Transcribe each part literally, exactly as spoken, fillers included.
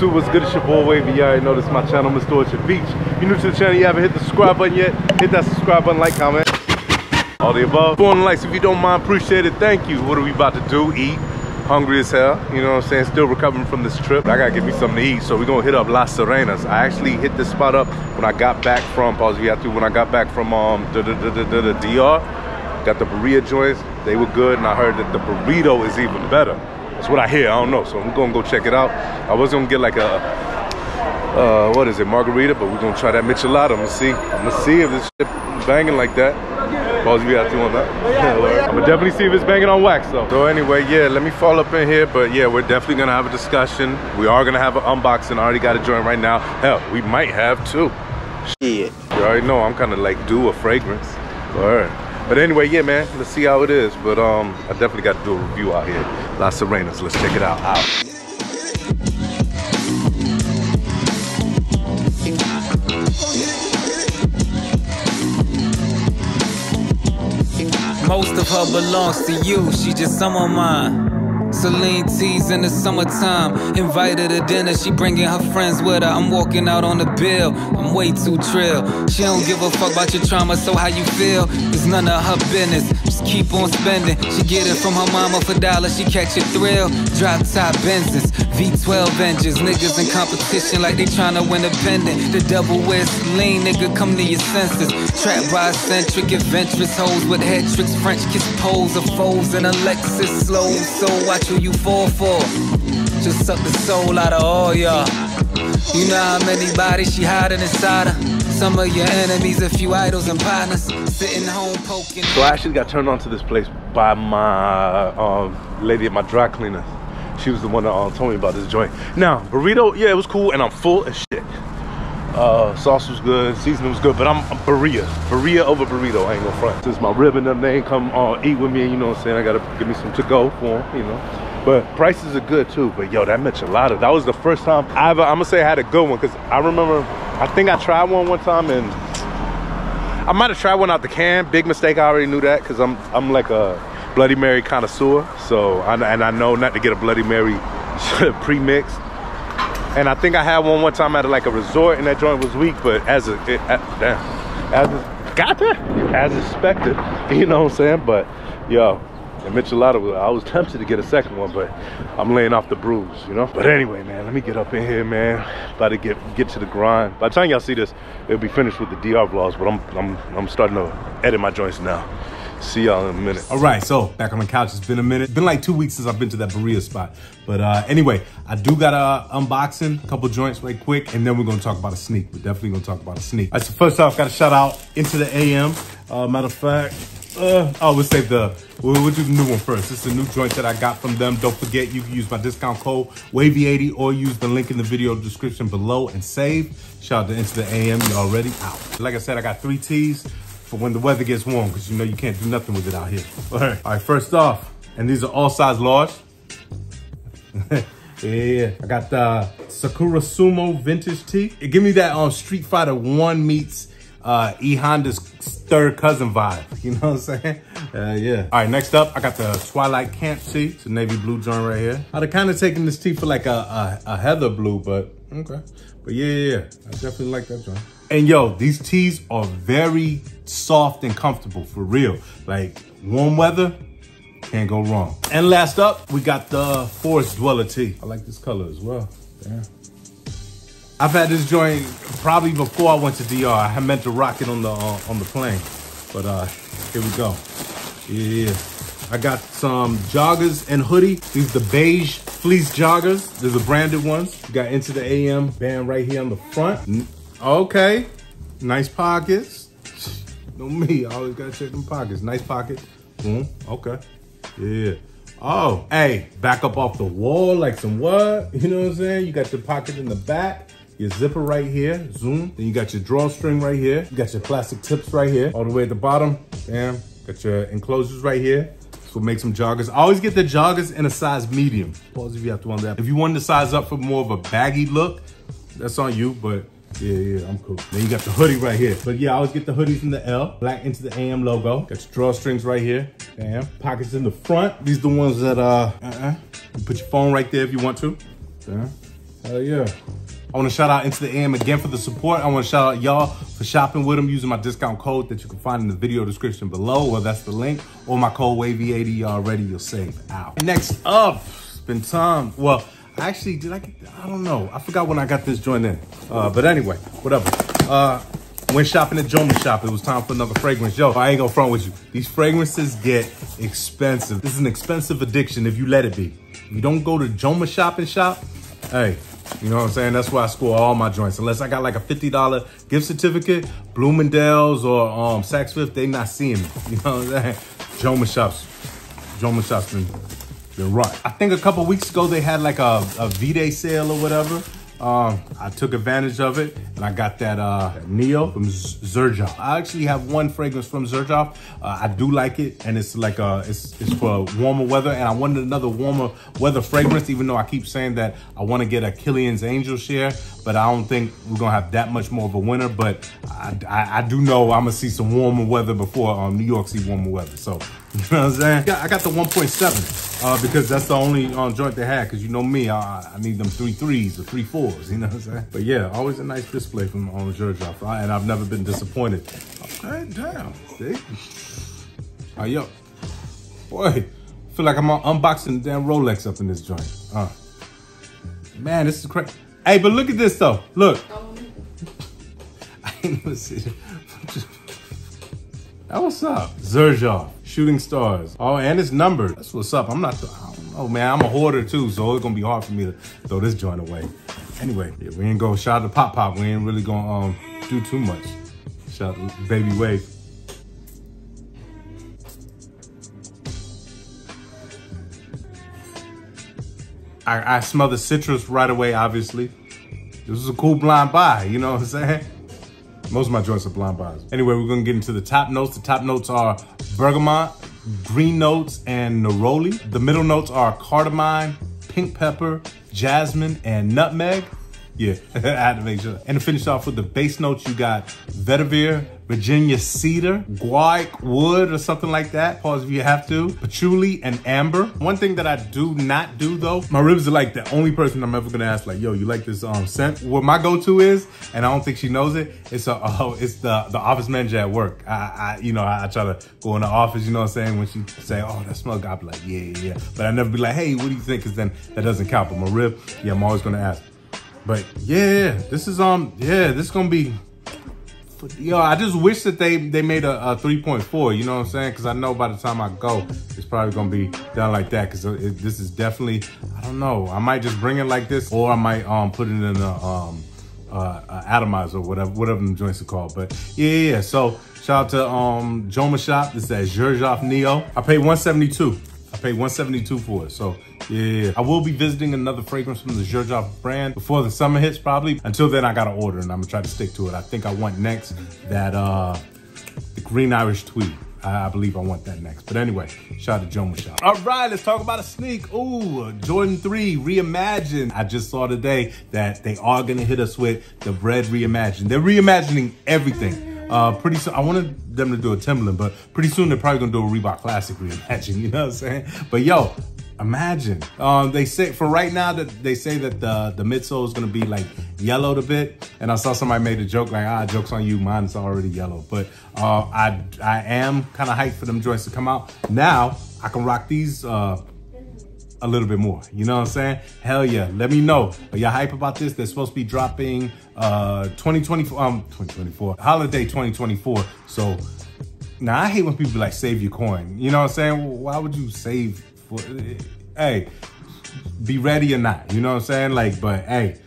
YouTube, what's good? It's your boy Wavy. You already know this is my channel, Mr Orchard Beach. If you're new to the channel, you haven't hit the subscribe button yet, hit that subscribe button, like, comment, all the above. Four likes if you don't mind, appreciate it, thank you. What are we about to do? Eat. Hungry as hell, you know what I'm saying? Still recovering from this trip. I gotta give me something to eat, so we're gonna hit up Las Serenas. I actually hit this spot up when I got back from, pause we have to, when I got back from um, the, the, the, the, the D R. Got the burrito joints, they were good, and I heard that the burrito is even better. That's what I hear, I don't know, so I'm gonna go check it out. I was gonna get like a, uh, what is it, margarita, but we're gonna try that Michelada. I'm gonna see, I'm gonna see if this shit banging like that. Pause we have to on that. I'm gonna definitely see if it's banging on wax though. So anyway, yeah, let me fall up in here, but yeah, we're definitely gonna have a discussion. We are gonna have an unboxing. I already got a joint right now. Hell, we might have two. Shit. You already know, I'm kinda like due a fragrance. All right. But anyway, yeah, man, let's see how it is. But um, I definitely got to do a review out here. Las Serenas, let's check it out. out. Most of her belongs to you, she just some of mine. Celine teas in the summertime, invited to dinner, she bringing her friends with her. I'm walking out on the bill, I'm way too trill. She don't give a fuck about your trauma, so how you feel is none of her business. Just keep on spending, she get it from her mama for dollars, she catch a thrill. Drop top Benzes, V twelve engines, niggas in competition like they tryna win a pendant. The devil wears Celine, nigga, come to your senses. Trapped by eccentric, adventurous hoes with head tricks, French kiss pose of foes and a Lexus slow. So watch who you fall for. Just suck the soul out of all y'all. You know how many bodies she hiding inside her. Some of your enemies, a few idols and partners, sitting home poking. So I actually got turned on to this place by my um, lady at my dry cleaner. She was the one that uh, told me about this joint. Now, burrito, yeah, it was cool, and I'm full as shit. Uh, sauce was good, seasoning was good, but I'm, I'm burrito. Burrito over burrito, I ain't gonna front. Since my rib and them, they ain't come uh, eat with me, you know what I'm saying? I gotta give me some to go for them, you know? But prices are good too, but yo, that Michelada, that was the first time I ever, I'm gonna say I had a good one, because I remember, I think I tried one one time, and I might have tried one out the can. Big mistake, I already knew that, because I'm, I'm like a Bloody Mary connoisseur, so, I, and I know not to get a Bloody Mary pre-mixed. And I think I had one one time at like a resort, and that joint was weak, but as a, it, as, as got there, as expected, you know what I'm saying? But yo, and Michelada, I was tempted to get a second one, but I'm laying off the bruise, you know? But anyway, man, let me get up in here, man. About to get get to the grind. By the time y'all see this, it'll be finished with the D R vlogs, but I'm, I'm, I'm starting to edit my joints now. See y'all in a minute. All right, so back on the couch. It's been a minute. It's been like two weeks since I've been to that burrito spot. But uh, anyway, I do got a unboxing, a couple joints right quick, and then we're gonna talk about a sneak. We're definitely gonna talk about a sneak. All right, so first off, gotta shout out Into the A M. Uh, matter of fact, uh, oh, we'll save the, we'll, we'll do the new one first. This is a new joint that I got from them. Don't forget, you can use my discount code, Wavy eighty, or use the link in the video description below and save. Shout out to Into the A M, you already out. Like I said, I got three teas for when the weather gets warm, because you know you can't do nothing with it out here. All right, all right first off, and these are all size large. Yeah, I got the Sakura Sumo vintage tee. It give me that um, Street Fighter one meets uh, E Honda's third cousin vibe. You know what I'm saying? Uh, yeah. All right, next up, I got the Twilight Camp tee. It's a navy blue joint right here. I'd have kind of taken this tee for like a, a, a heather blue, but okay. But yeah, yeah, yeah, I definitely like that joint. And yo, these tees are very soft and comfortable, for real. Like, warm weather, can't go wrong. And last up, we got the Forest Dweller tee. I like this color as well, damn. I've had this joint probably before I went to D R. I meant to rock it on the, uh, on the plane, but uh, here we go. Yeah, I got some joggers and hoodie. These are the beige fleece joggers. These are branded ones. We got Into the A M band right here on the front. Okay, nice pockets. No me, I always gotta check them pockets. Nice pocket. Mm, okay. Yeah. Oh, hey, back up off the wall like some what? You know what I'm saying? You got your pocket in the back, your zipper right here, zoom. Then you got your drawstring right here. You got your plastic tips right here, all the way at the bottom. Damn, got your enclosures right here. This will make some joggers. I always get the joggers in a size medium. Pause if you have to want that. If you wanted to size up for more of a baggy look, that's on you, but yeah, yeah, I'm cool. Then you got the hoodie right here. But yeah, I always get the hoodies in the L, black Into the A M logo. Got your drawstrings right here. Damn, pockets in the front. These are the ones that, uh, uh-uh. You put your phone right there if you want to. Damn, Hell yeah. I want to shout out Into the A M again for the support. I want to shout out y'all for shopping with them using my discount code that you can find in the video description below, or that's the link, or my code wavy eighty already, you'll save out. Next up, it's been time. Well, actually, did I get, I don't know. I forgot when I got this joint in. Uh, but anyway, whatever. Uh, When shopping at JomaShop, it was time for another fragrance. Yo, I ain't gonna front with you. These fragrances get expensive. This is an expensive addiction if you let it be. If you don't go to JomaShop and shop, hey, you know what I'm saying? That's why I score all my joints. Unless I got like a fifty dollar gift certificate, Bloomingdale's or um, Saks Fifth, they not seeing me. You know what I'm saying? JomaShop's, JomaShop's been, been rough. I think a couple weeks ago, they had like a, a V-Day sale or whatever. Um, I took advantage of it and I got that uh, Nio from Xerjoff. I actually have one fragrance from Xerjoff. Uh, I do like it, and it's like a, it's, it's for warmer weather, and I wanted another warmer weather fragrance, even though I keep saying that I want to get a Killian's Angel Share, but I don't think we're going to have that much more of a winter, but I, I, I do know I'm going to see some warmer weather before um, New York see warmer weather, so you know what I'm saying? I got the one point seven uh, because that's the only um, joint they had, because you know me, I, I need them three threes or three fours. You know what I'm saying? But yeah, always a nice display from um, Xerjoff, right? And I've never been disappointed. Okay, damn. See? Uh, yo. Boy, feel like I'm unboxing the damn Rolex up in this joint. Uh, man, this is crazy. Hey, but look at this though. Look. I ain't no decision. That what's up. Xerjoff, Shooting Stars. Oh, and it's numbered. That's what's up. I'm not, the, I don't know, man. I'm a hoarder too, so it's gonna be hard for me to throw this joint away. Anyway, yeah, we ain't gonna shout out to Pop Pop. We ain't really gonna um, do too much. Shout out to Baby Wave. I, I smell the citrus right away, obviously. This is a cool blind buy, you know what I'm saying? Most of my joints are blind buys. Anyway, we're gonna get into the top notes. The top notes are bergamot, green notes, and neroli. The middle notes are cardamom, pink pepper, jasmine, and nutmeg. Yeah, I had to make sure. And to finish off with the base notes, you got vetiver, Virginia cedar, guaiac wood or something like that, pause if you have to, patchouli, and amber. One thing that I do not do though, my ribs are like the only person I'm ever gonna ask like, yo, you like this um, scent? What my go-to is, and I don't think she knows it, it's a, oh, it's the, the office manager at work. I, I you know, I, I try to go in the office, you know what I'm saying? When she say, oh, that smell good, I'll be like, yeah, yeah, yeah. But I never be like, hey, what do you think? Cause then that doesn't count. But my rib, yeah, I'm always gonna ask. But yeah, this is um yeah, this is gonna be, yo, I just wish that they they made a, a three point four, you know what I'm saying? Because I know by the time I go, it's probably gonna be done like that. Because this is definitely, I don't know, I might just bring it like this, or I might um put it in a um uh, a atomizer or whatever whatever the joints are called. But yeah, yeah, yeah. So shout out to um JomaShop. This is at Xerjoff Nio. I paid one seventy-two. I paid one seventy-two for it, so yeah. I will be visiting another fragrance from the Xerjoff brand before the summer hits probably. Until then, I gotta order and I'm gonna try to stick to it. I think I want next that, uh, the green Irish tweed. I, I believe I want that next. But anyway, shout out to JomaShop. All right, let's talk about a sneak. Ooh, Jordan three Reimagined. I just saw today that they are gonna hit us with the Bred Reimagined. They're reimagining everything. Uh, pretty soon, I wanted them to do a Timberland, but pretty soon they're probably gonna do a Reebok Classic Reimagine, you know what I'm saying? But yo, imagine. Um, they say, for right now, that they say that the, the midsole is gonna be like yellowed a bit. And I saw somebody made a joke like, ah, joke's on you, mine's already yellow. But uh, I, I am kind of hyped for them joints to come out. Now, I can rock these uh, a little bit more, you know what I'm saying? Hell yeah, let me know. Are y'all hype about this? They're supposed to be dropping Uh, twenty twenty-four, um, twenty twenty-four, holiday twenty twenty-four. So now I hate when people be like, save your coin. You know what I'm saying? Why would you save for, hey, be ready or not, you know what I'm saying? Like, but hey,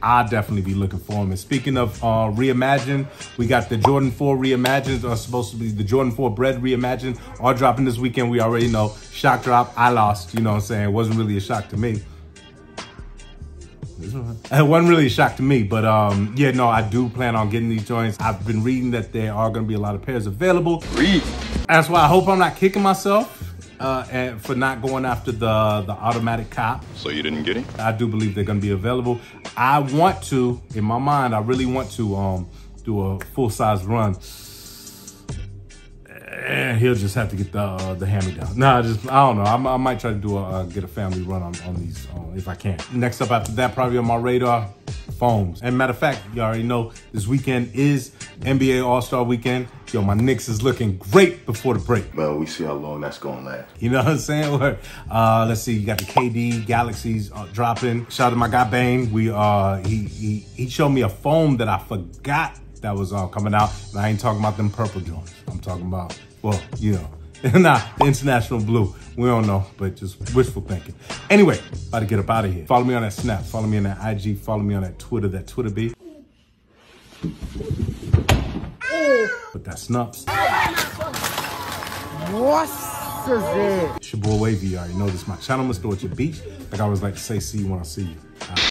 I'll definitely be looking for them. And speaking of uh, Reimagine, we got the Jordan four Reimagined, are supposed to be the Jordan four Bred Reimagined, are dropping this weekend. We already know, shock drop, I lost, you know what I'm saying? It wasn't really a shock to me. It wasn't really a shock to me, but um, yeah, no, I do plan on getting these joints. I've been reading that there are gonna be a lot of pairs available. Read. That's why I hope I'm not kicking myself uh, and for not going after the, the automatic cop. So you didn't get him? I do believe they're gonna be available. I want to, in my mind, I really want to um, do a full-size run. and he'll just have to get the uh, the hand-me-down. Nah, I just I don't know. I'm, I might try to do a uh, get a family run on on these uh, if I can. Next up after that, probably on my radar, foams. And matter of fact, you already know this weekend is N B A All-Star Weekend. Yo, my Knicks is looking great before the break. Well, we see how long that's gonna last. You know what I'm saying? Where, uh, let's see, you got the K D Galaxies uh, dropping. Shout out to my guy Bane. We uh, he he he showed me a foam that I forgot that was uh, coming out, and I ain't talking about them purple joints. I'm talking about, well, you know, nah, the international blue. We don't know, but just wishful thinking. Anyway, about to get up out of here. Follow me on that Snap. Follow me on that I G. Follow me on that Twitter. That Twitter be. But that Snups. What's this? It's your boy Wavy. You already know this. My channel, Mister Orchard Beach. Like I always like to say, see you when I see you.